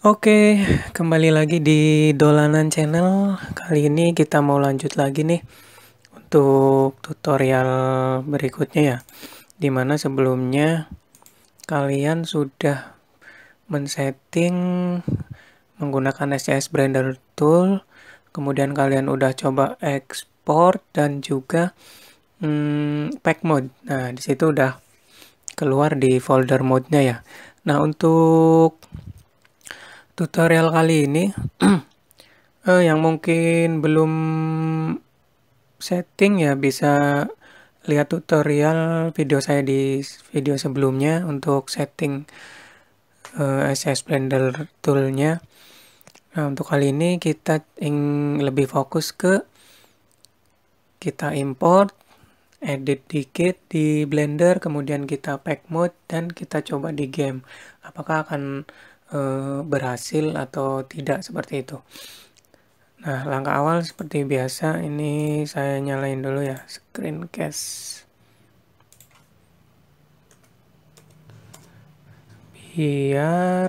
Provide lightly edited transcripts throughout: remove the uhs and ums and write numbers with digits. Oke, kembali lagi di Dolanan Channel. Kali ini kita mau lanjut lagi nih untuk tutorial berikutnya ya, dimana sebelumnya kalian sudah men-setting menggunakan SCS Blender Tool, kemudian kalian udah coba export dan juga pack mode. Nah, disitu udah keluar di folder mode-nya ya. Nah, untuk tutorial kali ini yang mungkin belum setting ya, bisa lihat tutorial video saya di video sebelumnya untuk setting SCS Blender toolnya. Nah, untuk kali ini kita lebih fokus ke kita import, edit dikit di Blender, kemudian kita pack mode dan kita coba di game apakah akan berhasil atau tidak, seperti itu. Nah, langkah awal seperti biasa, ini saya nyalain dulu ya screencast biar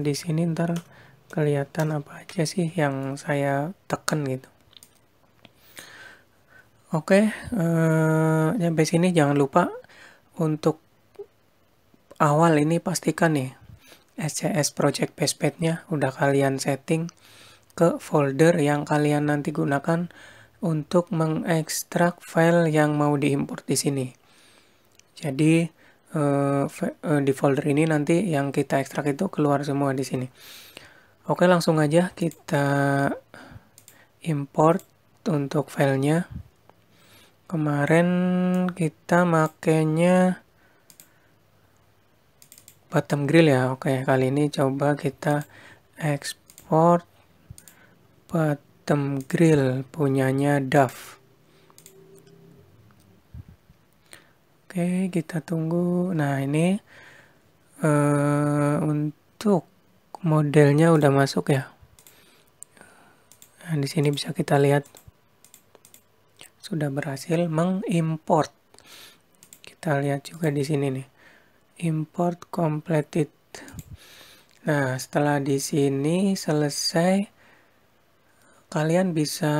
di sini ntar kelihatan apa aja sih yang saya tekan gitu. Oke, sampai sini jangan lupa untuk awal ini pastikan nih SCS Project Base Pad-nya udah kalian setting ke folder yang kalian nanti gunakan untuk mengekstrak file yang mau diimport di sini. Jadi di folder ini nanti yang kita ekstrak itu keluar semua di sini. Oke, langsung aja kita import untuk filenya. Kemarin kita makainya bottom grill ya. Oke, kali ini coba kita export bottom grill punyanya DAF. Oke, kita tunggu. Nah, ini untuk modelnya udah masuk ya. Nah, di sini bisa kita lihat sudah berhasil mengimport. Kita lihat juga di sini nih, import completed. Nah, setelah di sini selesai, kalian bisa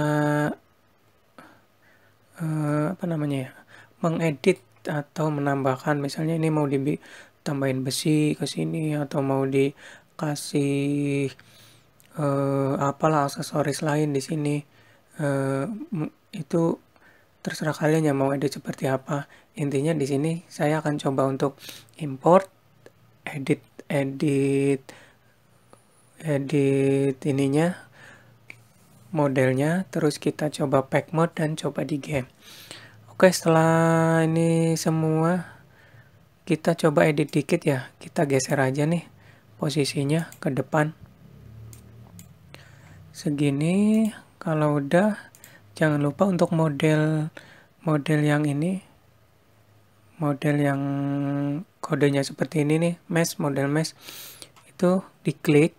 apa namanya ya, mengedit atau menambahkan. Misalnya ini mau ditambahin besi ke sini, atau mau dikasih apalah aksesoris lain di sini. Itu terserah kalian yang mau edit seperti apa. Intinya di sini saya akan coba untuk import, edit ininya, modelnya, terus kita coba pack mode dan coba di game. Oke, setelah ini semua kita coba edit dikit ya. Kita geser aja nih posisinya ke depan segini. Kalau udah, jangan lupa untuk model yang ini, model yang kodenya seperti ini nih, mesh, model mesh, itu diklik,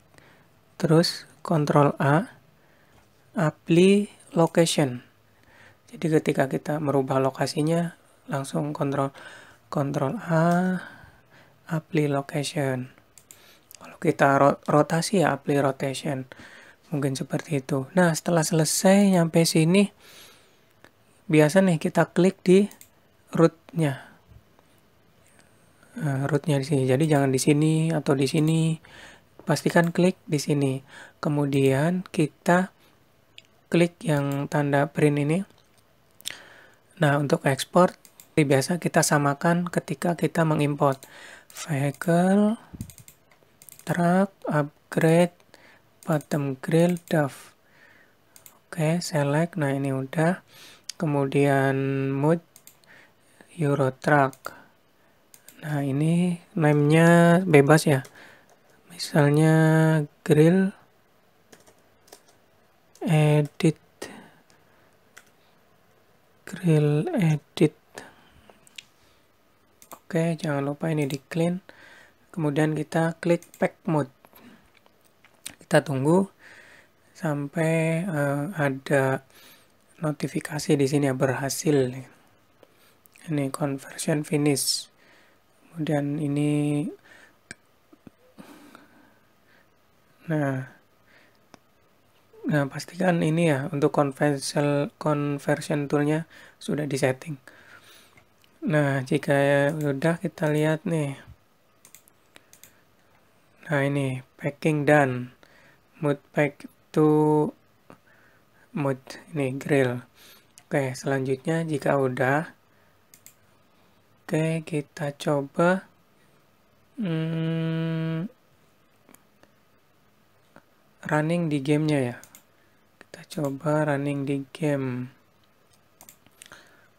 terus Ctrl A, apply location. Jadi ketika kita merubah lokasinya, langsung Ctrl A, apply location. Kalau kita rotasi ya, apply rotation. Mungkin seperti itu. Nah, setelah selesai nyampe sini, biasa nih kita klik di rootnya. Rootnya di sini. Jadi jangan di sini atau di sini. Pastikan klik di sini. Kemudian kita klik yang tanda print ini. Nah, untuk ekspor, biasa kita samakan ketika kita mengimport. Vehicle, truck, upgrade, bottom grill, DAF. Oke, select. Nah, ini udah. Kemudian mode Euro Truck. Nah, ini name-nya bebas ya. Misalnya grill, edit, grill edit. Oke, jangan lupa ini di clean. Kemudian kita klik pack mode. Kita tunggu sampai ada notifikasi di sini ya, berhasil. Ini conversion finish. Kemudian ini Nah, pastikan ini ya untuk conversion toolnya sudah disetting. Nah, jika udah kita lihat nih. Nah, ini packing done. Mode pack to mode ini grill. Oke, selanjutnya jika udah, oke, kita coba running di gamenya ya. Kita coba running di game.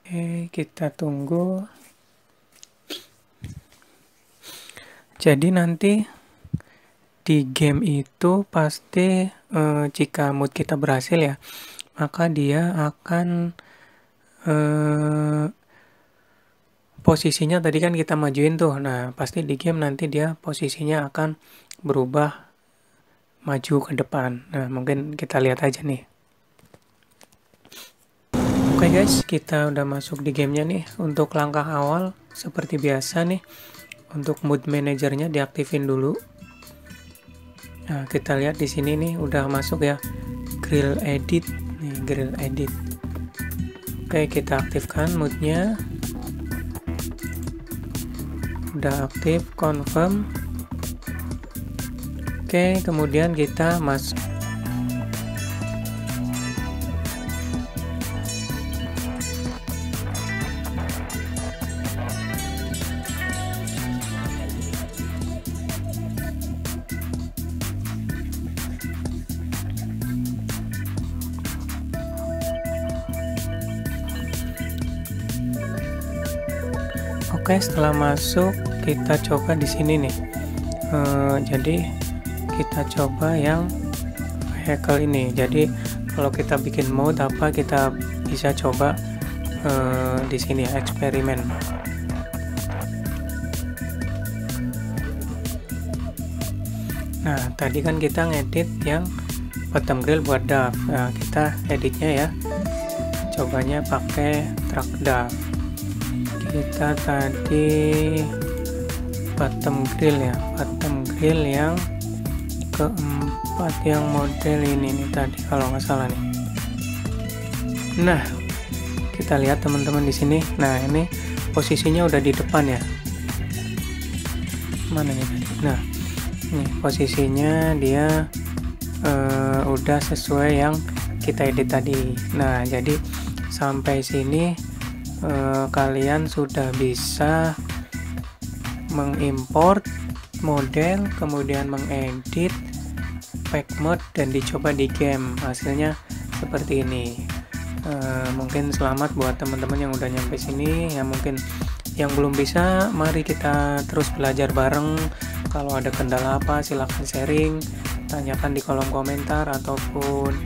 Oke, kita tunggu. Jadi nanti di game itu pasti jika mode kita berhasil ya, maka dia akan posisinya tadi kan kita majuin tuh. Nah, pasti di game nanti dia posisinya akan berubah maju ke depan. Nah, mungkin kita lihat aja nih. Oke guys, kita udah masuk di gamenya nih. Untuk langkah awal seperti biasa nih, untuk mode manajernya diaktifin dulu. Nah, kita lihat di sini nih udah masuk ya. Grill edit nih, grill edit. Oke, kita aktifkan mode-nya. Udah aktif, confirm. Oke, kemudian kita masuk. Oke, setelah masuk kita coba di sini nih. Jadi kita coba yang vehicle ini. Jadi kalau kita bikin mode apa, kita bisa coba di sini ya, eksperimen. Nah, tadi kan kita ngedit yang bottom grill buat DAF. Nah, kita editnya ya, cobanya pakai truck DAF. Kita tadi bottom grill yang keempat, yang model ini nih tadi kalau nggak salah nih. Nah, kita lihat teman-teman di sini. Nah, ini posisinya udah di depan ya. Mana nih tadi? Nah, ini posisinya dia udah sesuai yang kita edit tadi. Nah, jadi sampai sini kalian sudah bisa mengimport model, kemudian mengedit pack mode dan dicoba di game. Hasilnya seperti ini. Mungkin selamat buat teman-teman yang udah nyampe sini ya. Mungkin yang belum bisa, mari kita terus belajar bareng. Kalau ada kendala apa silahkan sharing, tanyakan di kolom komentar, ataupun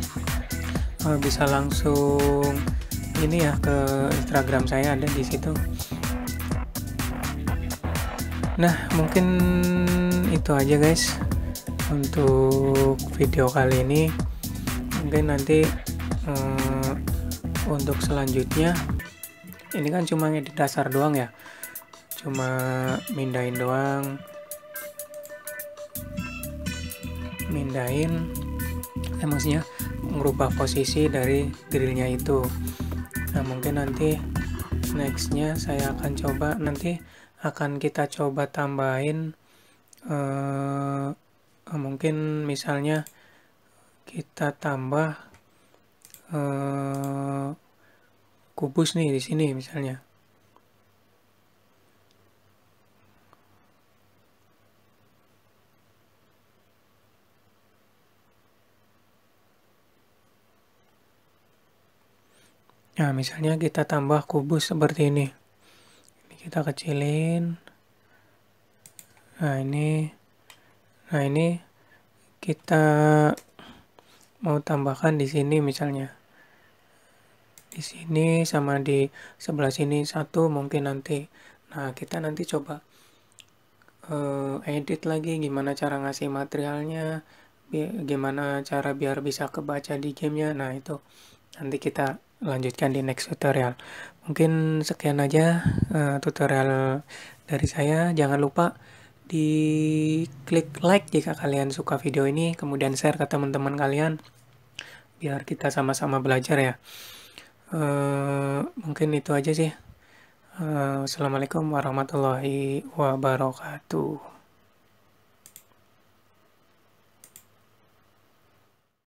bisa langsung ini ya ke Instagram saya, ada di situ. Nah, mungkin itu aja guys untuk video kali ini. Mungkin nanti untuk selanjutnya ini kan cuma ngedit dasar doang ya, cuma mindahin doang, mindahin emosinya, merubah posisi dari grillnya itu. Nah, mungkin nanti nextnya saya akan coba, nanti akan kita coba tambahin mungkin misalnya kita tambah kubus nih di sini misalnya. Nah, misalnya kita tambah kubus seperti ini. Ini kita kecilin. Nah, ini. Nah, ini kita mau tambahkan di sini misalnya. Di sini sama di sebelah sini satu mungkin nanti. Nah, kita nanti coba edit lagi gimana cara ngasih materialnya, gimana cara biar bisa kebaca di gamenya. Nah, itu nanti kita lanjutkan di next tutorial. Mungkin sekian aja tutorial dari saya. Jangan lupa Diklik like jika kalian suka video ini, kemudian share ke teman-teman kalian biar kita sama-sama belajar ya. Mungkin itu aja sih. Assalamualaikum warahmatullahi wabarakatuh.